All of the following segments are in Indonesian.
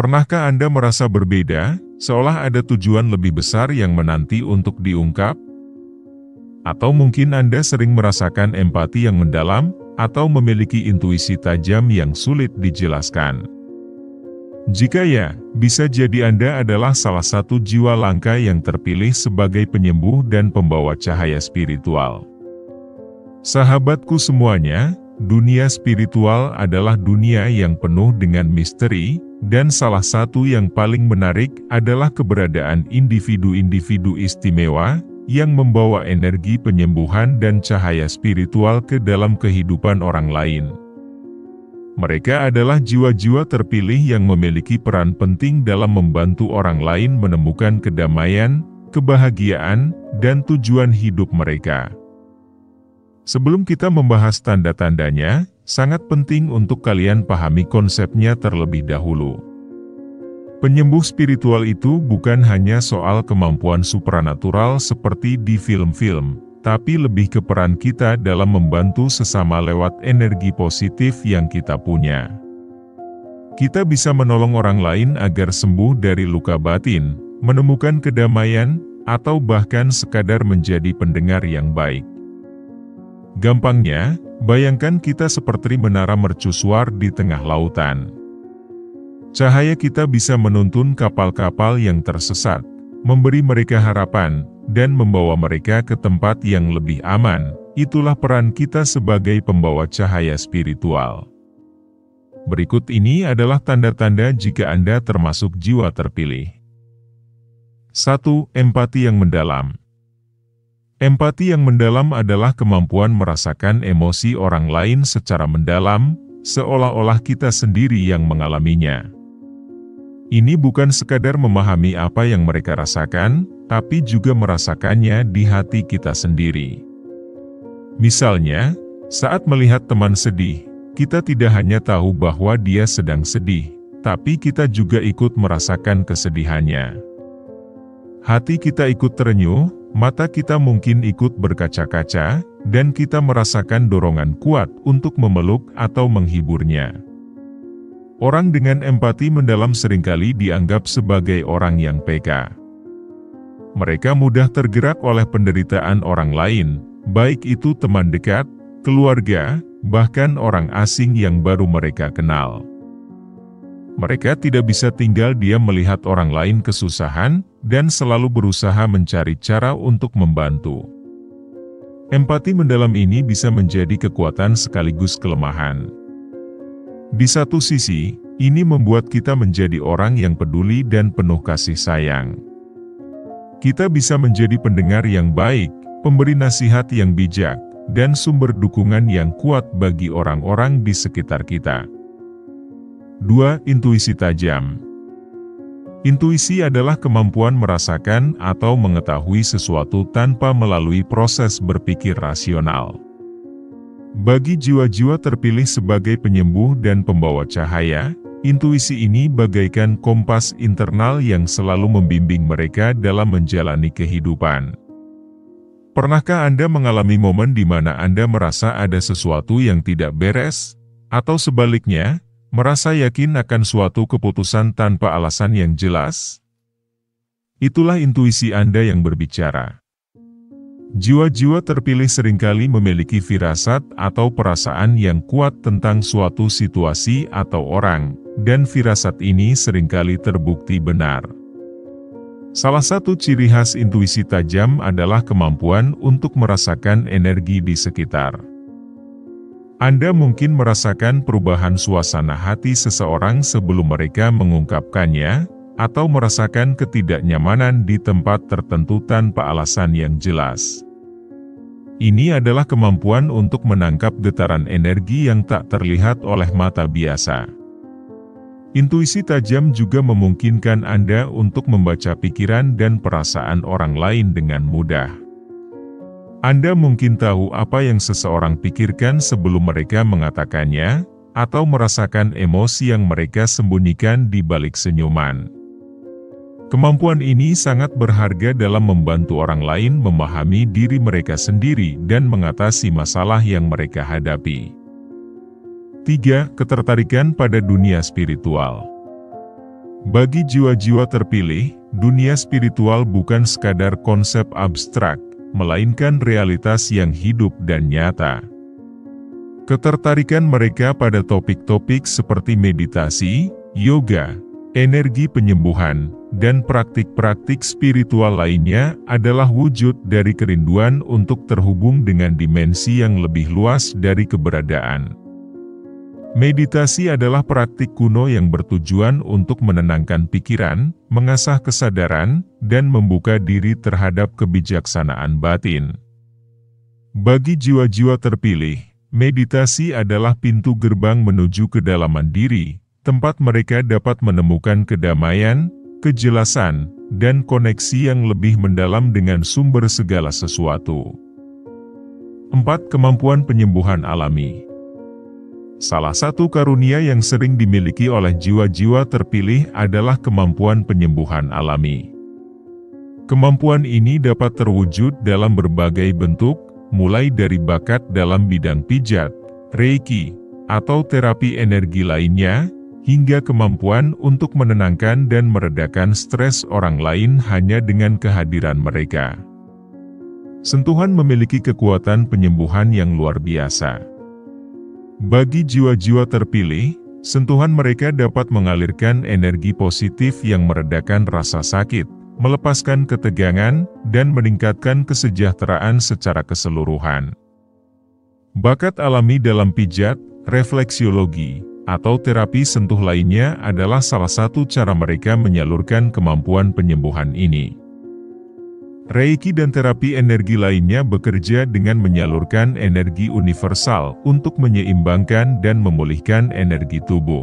Pernahkah Anda merasa berbeda, seolah ada tujuan lebih besar yang menanti untuk diungkap? Atau mungkin Anda sering merasakan empati yang mendalam, atau memiliki intuisi tajam yang sulit dijelaskan. Jika ya, bisa jadi Anda adalah salah satu jiwa langka yang terpilih sebagai penyembuh dan pembawa cahaya spiritual. Sahabatku semuanya, dunia spiritual adalah dunia yang penuh dengan misteri, dan salah satu yang paling menarik adalah keberadaan individu-individu istimewa, yang membawa energi penyembuhan dan cahaya spiritual ke dalam kehidupan orang lain. Mereka adalah jiwa-jiwa terpilih yang memiliki peran penting dalam membantu orang lain menemukan kedamaian, kebahagiaan, dan tujuan hidup mereka. Sebelum kita membahas tanda-tandanya, sangat penting untuk kalian pahami konsepnya terlebih dahulu. Penyembuh spiritual itu bukan hanya soal kemampuan supranatural seperti di film-film, tapi lebih ke peran kita dalam membantu sesama lewat energi positif yang kita punya. Kita bisa menolong orang lain agar sembuh dari luka batin, menemukan kedamaian, atau bahkan sekadar menjadi pendengar yang baik. Gampangnya, bayangkan kita seperti menara mercusuar di tengah lautan. Cahaya kita bisa menuntun kapal-kapal yang tersesat, memberi mereka harapan, dan membawa mereka ke tempat yang lebih aman. Itulah peran kita sebagai pembawa cahaya spiritual. Berikut ini adalah tanda-tanda jika Anda termasuk jiwa terpilih. 1. Empati yang mendalam. Empati yang mendalam adalah kemampuan merasakan emosi orang lain secara mendalam, seolah-olah kita sendiri yang mengalaminya. Ini bukan sekadar memahami apa yang mereka rasakan, tapi juga merasakannya di hati kita sendiri. Misalnya, saat melihat teman sedih, kita tidak hanya tahu bahwa dia sedang sedih, tapi kita juga ikut merasakan kesedihannya. Hati kita ikut terenyuh, mata kita mungkin ikut berkaca-kaca, dan kita merasakan dorongan kuat untuk memeluk atau menghiburnya. Orang dengan empati mendalam seringkali dianggap sebagai orang yang peka. Mereka mudah tergerak oleh penderitaan orang lain, baik itu teman dekat, keluarga, bahkan orang asing yang baru mereka kenal. Mereka tidak bisa tinggal diam melihat orang lain kesusahan, dan selalu berusaha mencari cara untuk membantu. Empati mendalam ini bisa menjadi kekuatan sekaligus kelemahan. Di satu sisi, ini membuat kita menjadi orang yang peduli dan penuh kasih sayang. Kita bisa menjadi pendengar yang baik, pemberi nasihat yang bijak, dan sumber dukungan yang kuat bagi orang-orang di sekitar kita. 2. Intuisi tajam. Intuisi adalah kemampuan merasakan atau mengetahui sesuatu tanpa melalui proses berpikir rasional. Bagi jiwa-jiwa terpilih sebagai penyembuh dan pembawa cahaya, intuisi ini bagaikan kompas internal yang selalu membimbing mereka dalam menjalani kehidupan. Pernahkah Anda mengalami momen di mana Anda merasa ada sesuatu yang tidak beres? Atau sebaliknya, merasa yakin akan suatu keputusan tanpa alasan yang jelas? Itulah intuisi Anda yang berbicara. Jiwa-jiwa terpilih seringkali memiliki firasat atau perasaan yang kuat tentang suatu situasi atau orang, dan firasat ini seringkali terbukti benar. Salah satu ciri khas intuisi tajam adalah kemampuan untuk merasakan energi di sekitar. Anda mungkin merasakan perubahan suasana hati seseorang sebelum mereka mengungkapkannya, atau merasakan ketidaknyamanan di tempat tertentu tanpa alasan yang jelas. Ini adalah kemampuan untuk menangkap getaran energi yang tak terlihat oleh mata biasa. Intuisi tajam juga memungkinkan Anda untuk membaca pikiran dan perasaan orang lain dengan mudah. Anda mungkin tahu apa yang seseorang pikirkan sebelum mereka mengatakannya, atau merasakan emosi yang mereka sembunyikan di balik senyuman. Kemampuan ini sangat berharga dalam membantu orang lain memahami diri mereka sendiri dan mengatasi masalah yang mereka hadapi. 3. Ketertarikan pada dunia spiritual. Bagi jiwa-jiwa terpilih, dunia spiritual bukan sekadar konsep abstrak, melainkan realitas yang hidup dan nyata. Ketertarikan mereka pada topik-topik seperti meditasi, yoga, energi penyembuhan, dan praktik-praktik spiritual lainnya adalah wujud dari kerinduan untuk terhubung dengan dimensi yang lebih luas dari keberadaan. Meditasi adalah praktik kuno yang bertujuan untuk menenangkan pikiran, mengasah kesadaran, dan membuka diri terhadap kebijaksanaan batin. Bagi jiwa-jiwa terpilih, meditasi adalah pintu gerbang menuju kedalaman diri, tempat mereka dapat menemukan kedamaian, kejelasan, dan koneksi yang lebih mendalam dengan sumber segala sesuatu. 4. Kemampuan penyembuhan alami. Salah satu karunia yang sering dimiliki oleh jiwa-jiwa terpilih adalah kemampuan penyembuhan alami. Kemampuan ini dapat terwujud dalam berbagai bentuk, mulai dari bakat dalam bidang pijat, reiki, atau terapi energi lainnya, hingga kemampuan untuk menenangkan dan meredakan stres orang lain hanya dengan kehadiran mereka. Sentuhan memiliki kekuatan penyembuhan yang luar biasa. Bagi jiwa-jiwa terpilih, sentuhan mereka dapat mengalirkan energi positif yang meredakan rasa sakit, melepaskan ketegangan, dan meningkatkan kesejahteraan secara keseluruhan. Bakat alami dalam pijat, refleksiologi, atau terapi sentuh lainnya adalah salah satu cara mereka menyalurkan kemampuan penyembuhan ini. Reiki dan terapi energi lainnya bekerja dengan menyalurkan energi universal untuk menyeimbangkan dan memulihkan energi tubuh.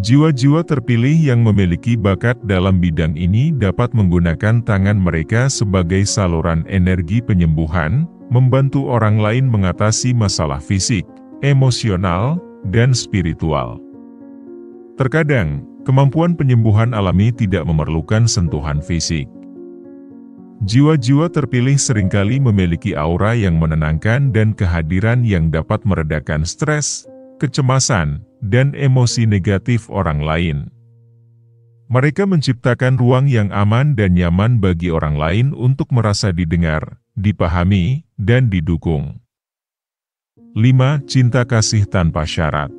Jiwa-jiwa terpilih yang memiliki bakat dalam bidang ini dapat menggunakan tangan mereka sebagai saluran energi penyembuhan, membantu orang lain mengatasi masalah fisik, emosional, dan spiritual. Terkadang, kemampuan penyembuhan alami tidak memerlukan sentuhan fisik. Jiwa-jiwa terpilih seringkali memiliki aura yang menenangkan dan kehadiran yang dapat meredakan stres, kecemasan, dan emosi negatif orang lain. Mereka menciptakan ruang yang aman dan nyaman bagi orang lain untuk merasa didengar, dipahami, dan didukung. 5. Cinta kasih tanpa syarat.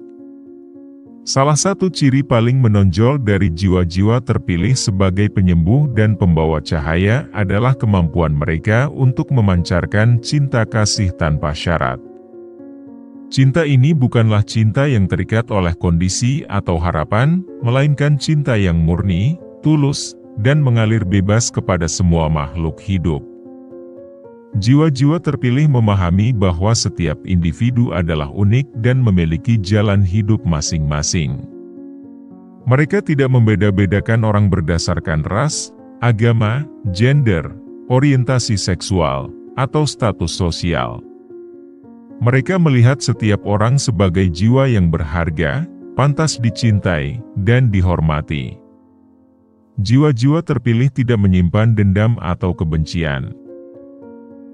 Salah satu ciri paling menonjol dari jiwa-jiwa terpilih sebagai penyembuh dan pembawa cahaya adalah kemampuan mereka untuk memancarkan cinta kasih tanpa syarat. Cinta ini bukanlah cinta yang terikat oleh kondisi atau harapan, melainkan cinta yang murni, tulus, dan mengalir bebas kepada semua makhluk hidup. Jiwa-jiwa terpilih memahami bahwa setiap individu adalah unik dan memiliki jalan hidup masing-masing. Mereka tidak membeda-bedakan orang berdasarkan ras, agama, gender, orientasi seksual, atau status sosial. Mereka melihat setiap orang sebagai jiwa yang berharga, pantas dicintai, dan dihormati. Jiwa-jiwa terpilih tidak menyimpan dendam atau kebencian.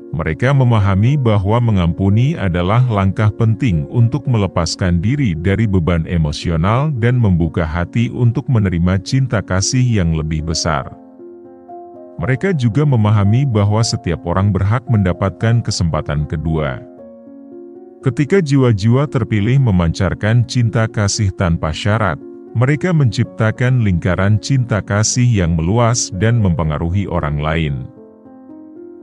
Mereka memahami bahwa mengampuni adalah langkah penting untuk melepaskan diri dari beban emosional dan membuka hati untuk menerima cinta kasih yang lebih besar. Mereka juga memahami bahwa setiap orang berhak mendapatkan kesempatan kedua. Ketika jiwa-jiwa terpilih memancarkan cinta kasih tanpa syarat, mereka menciptakan lingkaran cinta kasih yang meluas dan mempengaruhi orang lain.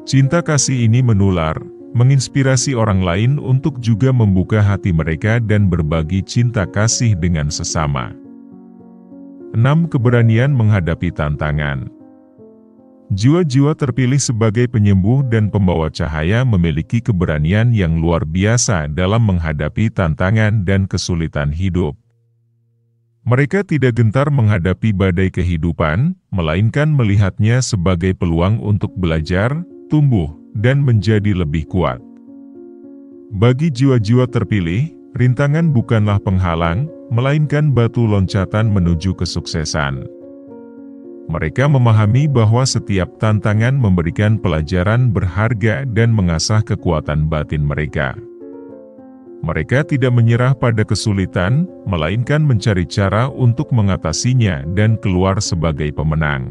Cinta kasih ini menular, menginspirasi orang lain untuk juga membuka hati mereka dan berbagi cinta kasih dengan sesama. 6. Keberanian menghadapi tantangan. Jiwa-jiwa terpilih sebagai penyembuh dan pembawa cahaya memiliki keberanian yang luar biasa dalam menghadapi tantangan dan kesulitan hidup. Mereka tidak gentar menghadapi badai kehidupan, melainkan melihatnya sebagai peluang untuk belajar, tumbuh, dan menjadi lebih kuat. Bagi jiwa-jiwa terpilih, rintangan bukanlah penghalang, melainkan batu loncatan menuju kesuksesan. Mereka memahami bahwa setiap tantangan memberikan pelajaran berharga dan mengasah kekuatan batin mereka. Mereka tidak menyerah pada kesulitan, melainkan mencari cara untuk mengatasinya dan keluar sebagai pemenang.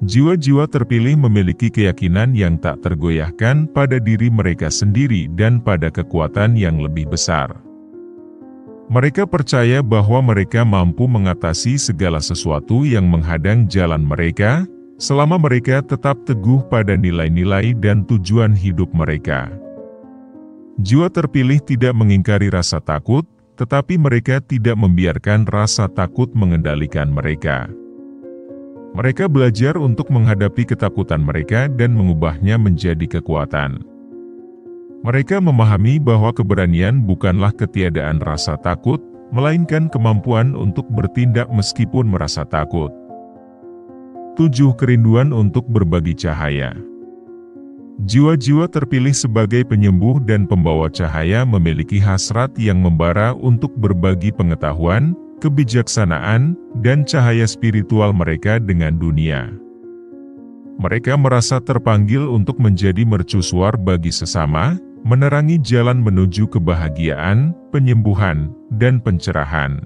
Jiwa-jiwa terpilih memiliki keyakinan yang tak tergoyahkan pada diri mereka sendiri dan pada kekuatan yang lebih besar. Mereka percaya bahwa mereka mampu mengatasi segala sesuatu yang menghadang jalan mereka, selama mereka tetap teguh pada nilai-nilai dan tujuan hidup mereka. Jiwa terpilih tidak mengingkari rasa takut, tetapi mereka tidak membiarkan rasa takut mengendalikan mereka. Mereka belajar untuk menghadapi ketakutan mereka dan mengubahnya menjadi kekuatan. Mereka memahami bahwa keberanian bukanlah ketiadaan rasa takut, melainkan kemampuan untuk bertindak meskipun merasa takut. 7. Kerinduan untuk berbagi cahaya. Jiwa-jiwa terpilih sebagai penyembuh dan pembawa cahaya memiliki hasrat yang membara untuk berbagi pengetahuan, kebijaksanaan, dan cahaya spiritual mereka dengan dunia. Mereka merasa terpanggil untuk menjadi mercusuar bagi sesama, menerangi jalan menuju kebahagiaan, penyembuhan, dan pencerahan.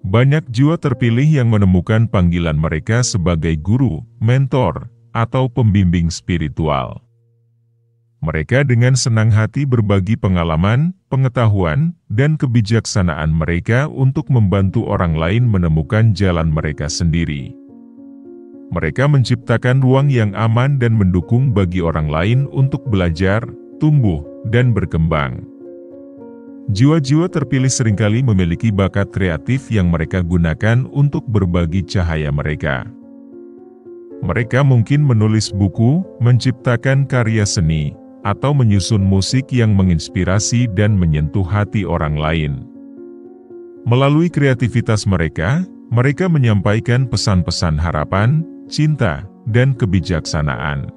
Banyak jiwa terpilih yang menemukan panggilan mereka sebagai guru, mentor, atau pembimbing spiritual. Mereka dengan senang hati berbagi pengalaman, pengetahuan, dan kebijaksanaan mereka untuk membantu orang lain menemukan jalan mereka sendiri. Mereka menciptakan ruang yang aman dan mendukung bagi orang lain untuk belajar, tumbuh, dan berkembang. Jiwa-jiwa terpilih seringkali memiliki bakat kreatif yang mereka gunakan untuk berbagi cahaya mereka. Mereka mungkin menulis buku, menciptakan karya seni, atau menyusun musik yang menginspirasi dan menyentuh hati orang lain. Melalui kreativitas mereka, mereka menyampaikan pesan-pesan harapan, cinta, dan kebijaksanaan.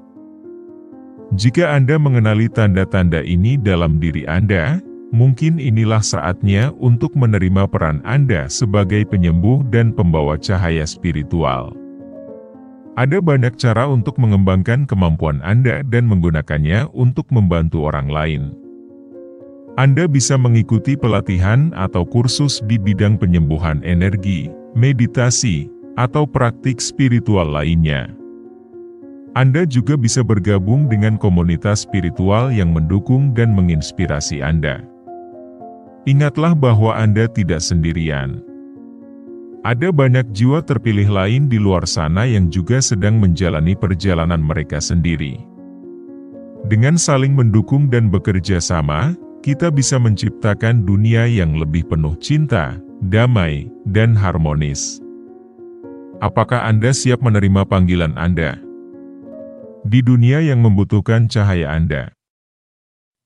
Jika Anda mengenali tanda-tanda ini dalam diri Anda, mungkin inilah saatnya untuk menerima peran Anda sebagai penyembuh dan pembawa cahaya spiritual. Ada banyak cara untuk mengembangkan kemampuan Anda dan menggunakannya untuk membantu orang lain. Anda bisa mengikuti pelatihan atau kursus di bidang penyembuhan energi, meditasi, atau praktik spiritual lainnya. Anda juga bisa bergabung dengan komunitas spiritual yang mendukung dan menginspirasi Anda. Ingatlah bahwa Anda tidak sendirian. Ada banyak jiwa terpilih lain di luar sana yang juga sedang menjalani perjalanan mereka sendiri. Dengan saling mendukung dan bekerja sama, kita bisa menciptakan dunia yang lebih penuh cinta, damai, dan harmonis. Apakah Anda siap menerima panggilan Anda di dunia yang membutuhkan cahaya Anda?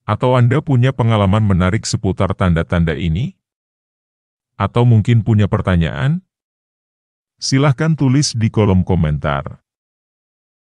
Atau Anda punya pengalaman menarik seputar tanda-tanda ini? Atau mungkin punya pertanyaan? Silahkan tulis di kolom komentar.